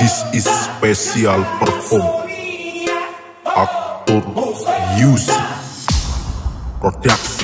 This is special perform actor use production.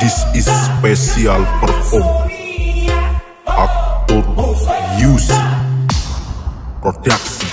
This is special perform actor use production.